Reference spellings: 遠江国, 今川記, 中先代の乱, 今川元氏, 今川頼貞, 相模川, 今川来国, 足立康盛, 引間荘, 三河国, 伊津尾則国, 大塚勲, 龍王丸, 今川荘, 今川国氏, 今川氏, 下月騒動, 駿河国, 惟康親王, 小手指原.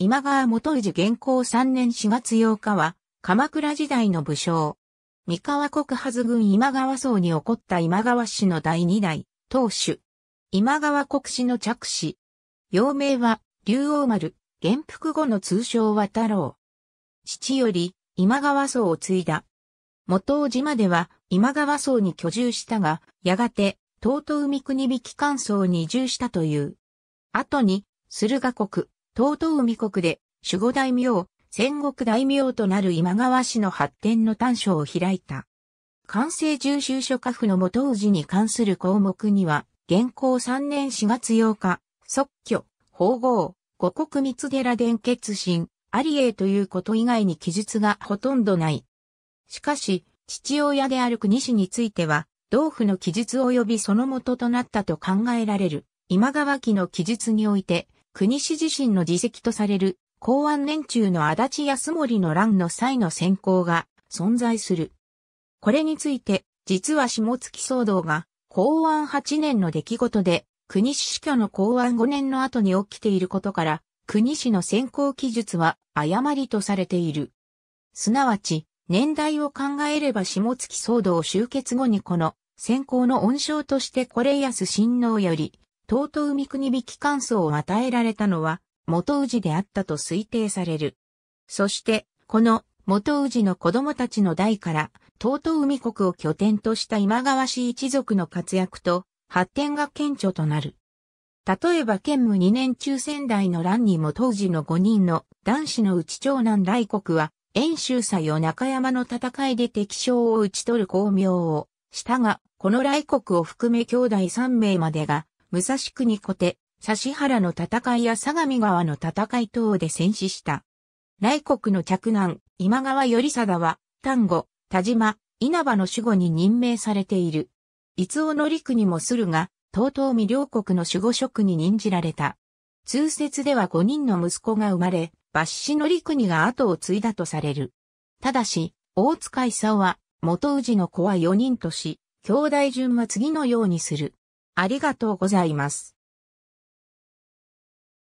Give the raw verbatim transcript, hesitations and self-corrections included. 今川元氏元弘さんねんしがつようかは、鎌倉時代の武将。三河国はず軍今川荘に起こった今川氏のだいにだい、当主。今川国氏の嫡子。幼名は、竜王丸、元服後の通称和太郎。父より、今川荘を継いだ。元氏までは、今川荘に居住したが、やがて、遠江国引間荘に移住したという。後に、駿河国。遠江国で守護大名、戦国大名となる今川氏の発展の端緒を開いた。寛政十州諸家父の元氏に関する項目には、元弘さんねんしがつようか、即居、宝郷、五穀三寺伝決心、ありえということ以外に記述がほとんどない。しかし、父親である国氏については、同父の記述及びその元となったと考えられる、今川記の記述において、国氏自身の事績とされる、弘安年中の足立康盛の乱の際の選考が存在する。これについて、実は下月騒動が、弘安はちねんの出来事で、国氏死去の弘安ごねんの後に起きていることから、国氏の選考記述は誤りとされている。すなわち、年代を考えれば下月騒動終結後にこの選考の恩賞として惟康親王より、遠江国引間荘を与えられたのは、元氏であったと推定される。そして、この元氏の子供たちの代から、遠江国を拠点とした今川氏一族の活躍と発展が顕著となる。例えば建武にねん中仙台の乱に元氏のごにんの男子のうち長男来国は、遠州斎を中山の戦いで敵将を討ち取る功名をしたが、この来国を含め兄弟さんめいまでが、武蔵国小手、指原の戦いや相模川の戦い等で戦死した。来国の嫡男、今川頼貞は、丹後、田島、稲葉の守護に任命されている。伊津尾則国も駿河、遠江両国の守護職に任じられた。通説ではごにんの息子が生まれ、抜子則国が後を継いだとされる。ただし、大塚勲は、元氏の子はよにんとし、兄弟順は次のようにする。ありがとうございます。